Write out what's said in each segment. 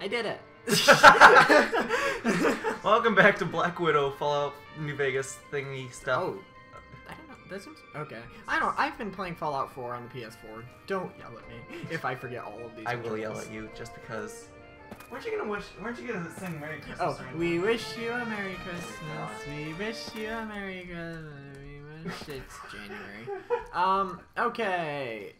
I did it. Welcome back to Black Widow, Fallout New Vegas thingy stuff. Oh, I don't know. That seems okay. I don't. I've been playing Fallout 4 on the PS4. Don't yell at me if I forget all of these. I will yell at you just because. Weren't you gonna sing Merry Christmas? Oh, right, we wish you a Merry Christmas. We wish you a Merry Christmas. We wish it's January. Okay.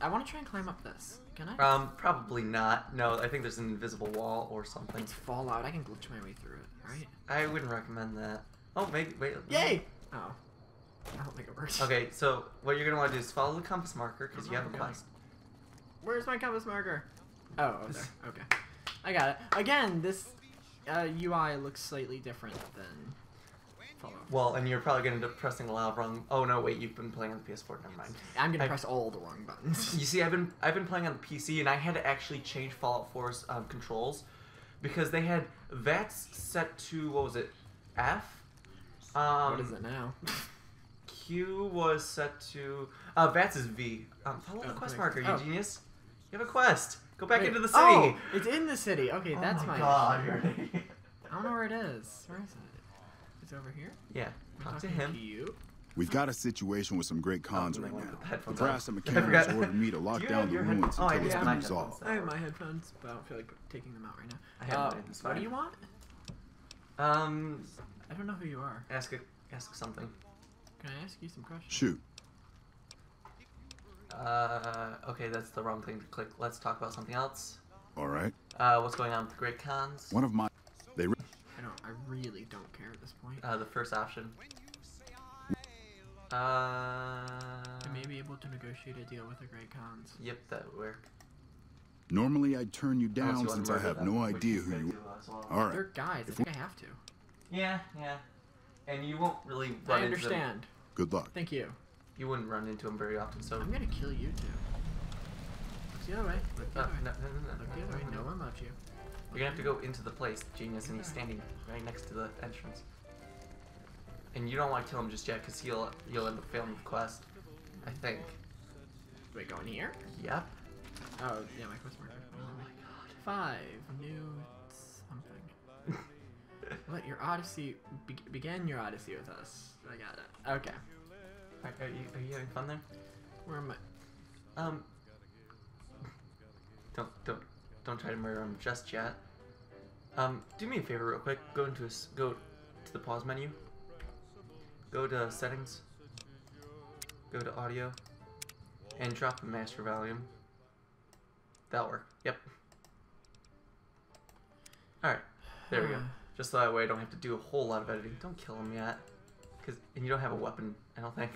I want to try and climb up this. Can I? Probably not. No, I think there's an invisible wall or something. It's Fallout. I can glitch my way through it, right? I wouldn't recommend that. Oh, maybe. Wait. Yay! No. Oh. I don't think it works. Okay, so what you're gonna want to do is follow the compass marker because you have a quest. Where's my compass marker? Oh, over there. Okay. I got it. Again, this UI looks slightly different than Fallout. Well, and you're probably going to end up pressing a lot of wrong... Oh, no, wait, you've been playing on the PS4. Never mind. I'm going to press all the wrong buttons. You see, I've been playing on the PC, and I had to actually change Fallout 4's controls because they had VATS set to, what was it, F? What is it now? Q was set to... VATS is V. Follow the quest marker, you genius. You have a quest. Go back into the city. Oh, it's in the city. Okay, that's my God. I don't know where it is. Where is it? It's over here? Yeah. Talk to him. We've got a situation with some great cons right now. The brass and mechanics ordered me to lock down the ruins until it's been resolved. I have my headphones, but I don't feel like taking them out right now. I have mine. What do you want? I don't know who you are. Ask something. Can I ask you some questions? Shoot. Okay, that's the wrong thing to click. Let's talk about something else. Alright. What's going on with the Great Khans? One of my... I really don't care at this point. The first option. I may be able to negotiate a deal with the Great Khans. Yep, that would work. Normally I'd turn you down since I have no idea who you are. Alright. They're guys, I think I have to. Yeah, yeah. And you won't really run into them. I understand. Good luck. Thank you. You wouldn't run into him very often, so... I'm gonna kill you, too. Look the other way. Look the other way. Look the other way. No one loves you. You're gonna have to go into the place, genius, and he's standing right next to the entrance. And you don't want to kill him just yet, because you'll end up failing the quest. I think. Do I go in here? Yep. Oh, yeah, my quest marker. Oh my god. 5 new something. Let your odyssey... Begin your odyssey with us. I got it. Okay. Are you having fun there? Where am I? Don't try to murder him just yet. Do me a favor, real quick. Go to the pause menu. Go to settings. Go to audio, and drop the master volume. That'll work. Yep. All right. There we go. Just so that way I don't have to do a whole lot of editing. Don't kill him yet. And you don't have a weapon, I don't think.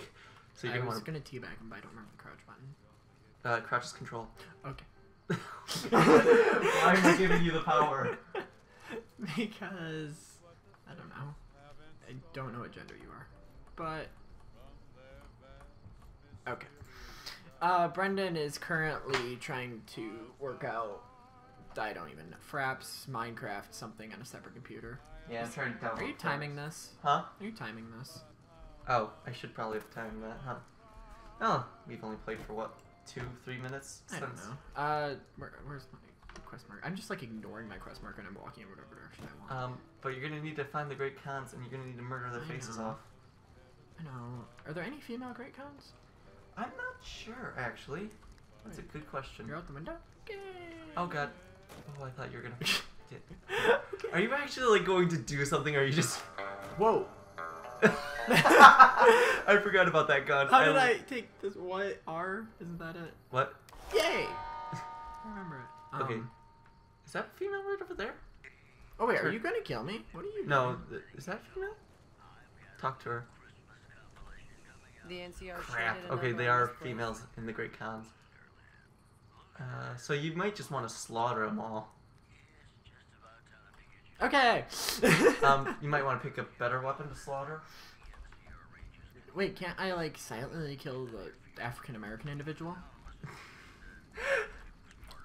So you're gonna teabag him, but I don't remember the crouch button. Crouch is control. Okay. Why am I giving you the power? Because I don't know. I don't know what gender you are, but okay. Brendan is currently trying to work out. I don't even know. Fraps, Minecraft, something on a separate computer. Yeah, I'm trying to tell. Are you timing this? Huh? Are you timing this? Oh, I should probably have timed that, huh? Oh, we've only played for what, 2-3 minutes? I don't know. Where's my quest marker? I'm just like ignoring my quest marker and I'm walking in whatever direction I want. But you're gonna need to find the Great Khans and you're gonna need to murder their faces off. I know. Are there any female Great Khans? I'm not sure, actually. That's a good question. You're out the window? Okay. Oh god. Oh, I thought you were gonna. Okay. Are you actually like going to do something? Or are you just? Whoa! I forgot about that gun. How did I take this? What R? Isn't that it? What? Yay! I remember it. Okay. Is that female right over there? Oh wait, are you gonna kill me? What are you? No, is that female? Talk to her. The NCR. Crap. Okay, they are females in the Great Khans. So you might just want to slaughter them all. Okay! You might want to pick a better weapon to slaughter. Wait, can't I, like, silently kill the African-American individual?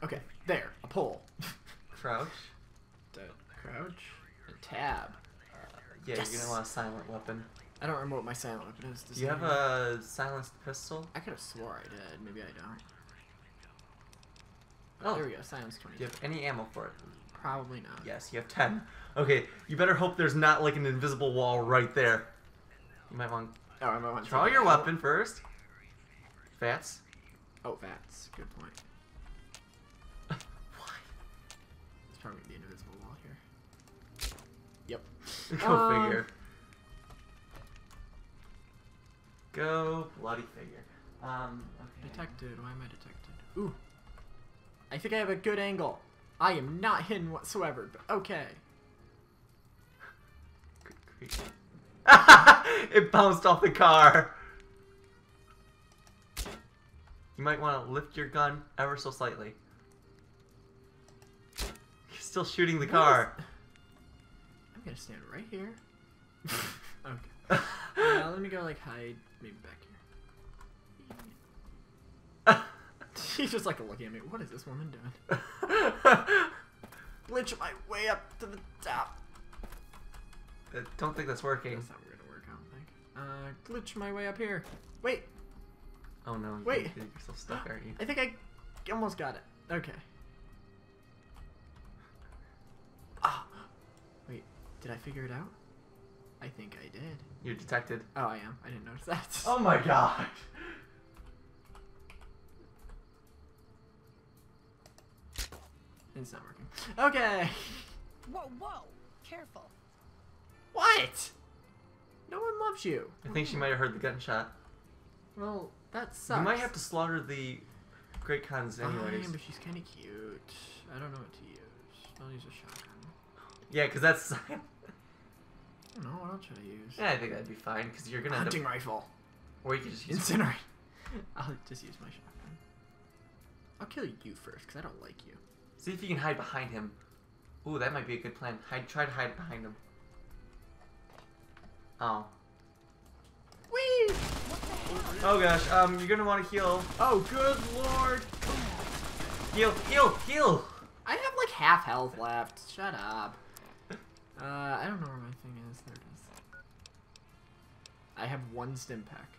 Okay, there. A pole. Crouch. Crouch. A tab. Yeah, yes. You're going to want a silent weapon. I don't remember what my silent weapon is. Do you have a silenced pistol? I could have swore I did. Maybe I don't. Oh, there we go. Silence 20. Do you have any ammo for it? Probably not. Yes, you have 10. Okay, you better hope there's not like an invisible wall right there. You might want. Oh, I might want to draw your weapon first. Vats. Oh, Vats. Good point. Why? It's probably the invisible wall here. Yep. Go figure. Go bloody figure. Okay. Detected. Why am I detected? Ooh. I think I have a good angle. I am not hidden whatsoever. But okay. It bounced off the car. You might want to lift your gun ever so slightly. You're still shooting the car. I'm gonna stand right here. Okay. Now let me go like hide, maybe back here. She's just like looking at me. What is this woman doing? Glitch my way up to the top. I don't think that's working. That's not gonna work, I don't think. Glitch my way up here. Wait. Oh no. Wait. You're still stuck, aren't you? I think I almost got it. Okay. Ah. Oh. Wait. Did I figure it out? I think I did. You're detected. Oh, I am. I didn't notice that. Oh my gosh. It's not working. Okay. Whoa, whoa. Careful. What? No one loves you. I think she might have heard the gunshot. Well, that sucks. You might have to slaughter the Great Khans anyways. But she's kind of cute. I don't know what to use. I'll use a shotgun. Yeah, because that's... I don't know. What else should I use? Yeah, I think that'd be fine, because you're going to... Hunting rifle. Or you could just use... Incinerate. I'll just use my shotgun. I'll kill you first, because I don't like you. See if you can hide behind him. Ooh, that might be a good plan. Try to hide behind him. Oh. Whee! Oh gosh, you're gonna want to heal. Oh, good lord! Heal, heal, heal! I have like half health left. Shut up. I don't know where my thing is. There it is. I have one stim pack.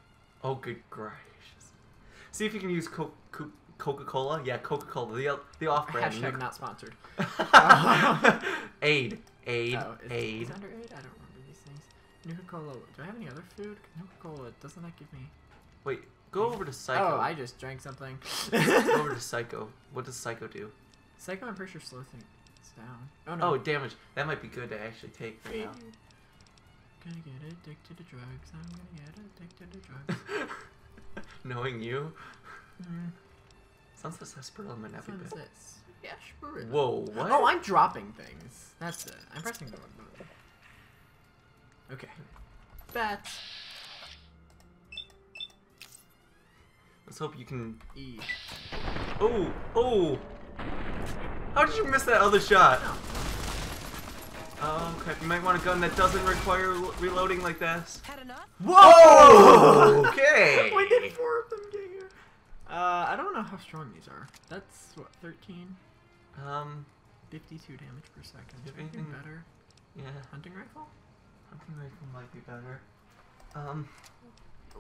Oh, good gracious. See if you can use Coca-Cola. Yeah, Coca-Cola. The off-brand. Hashtag not sponsored. Aid. Aid. Oh, is it under aid? I don't know. Nuka Cola. Do I have any other food? Nuka Cola. Doesn't that give me? Wait. Go over to Psycho. Oh, I just drank something. Go over to Psycho. What does Psycho do? Psycho, I'm pretty sure slow things down. Oh no. Oh, damage. That might be good to actually take right now. Gonna get addicted to drugs. I'm gonna get addicted to drugs. Knowing you. Sounds like sarsaparilla in every bit. What's this? Yeah, sure. Whoa. What? Oh, I'm dropping things. That's it. I'm pressing the button. Okay. Bats. Let's hope you can... E. Oh! Oh! How did you miss that other shot? No. Oh, crap. You might want a gun that doesn't require reloading like this. Had enough? Whoa! Okay! We did 4 of them, Ginger. I don't know how strong these are. That's, what, 13? 52 damage per second. Is anything better? Yeah. Hunting rifle? I think rifle might be better.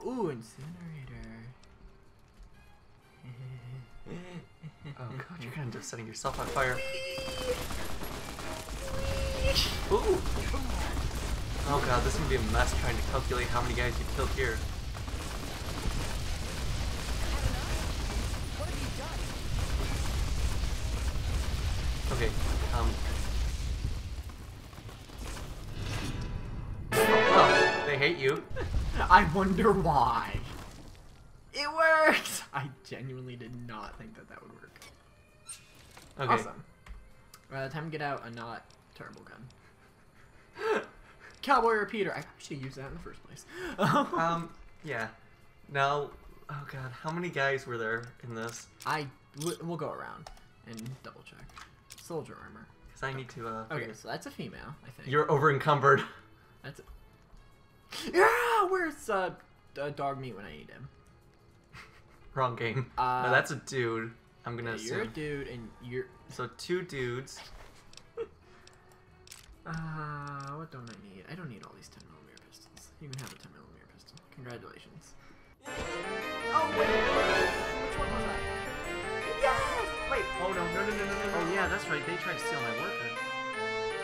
Ooh, incinerator. Oh god, you're kind of setting yourself on fire. Ooh. Oh god, this is gonna be a mess trying to calculate how many guys you killed here. Okay. I hate you. I wonder why. It works! I genuinely did not think that would work. Okay. Awesome. Time to get out a not terrible gun. Cowboy repeater. I should have used that in the first place. Yeah. Now, oh god, how many guys were there in this? We'll go around and double check. Soldier armor. Because I need to, Okay, so that's a female, I think. You're over encumbered. That's it. Yeah, where's dog meat when I need him? Wrong game. No, that's a dude. I'm gonna assume. You're a dude, and you're so 2 dudes. What don't I need? I don't need all these 10mm pistols. You can have a 10mm pistol. Congratulations. Oh wait, which one was I? Yes. Wait, oh no, no, no, no, no, no, no. Oh yeah, that's right, they tried to steal my worker.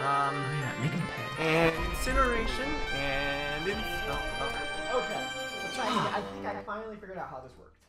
Yeah, make them pay. And incineration, and... oh, okay. Okay, let's try again. I think I finally figured out how this worked.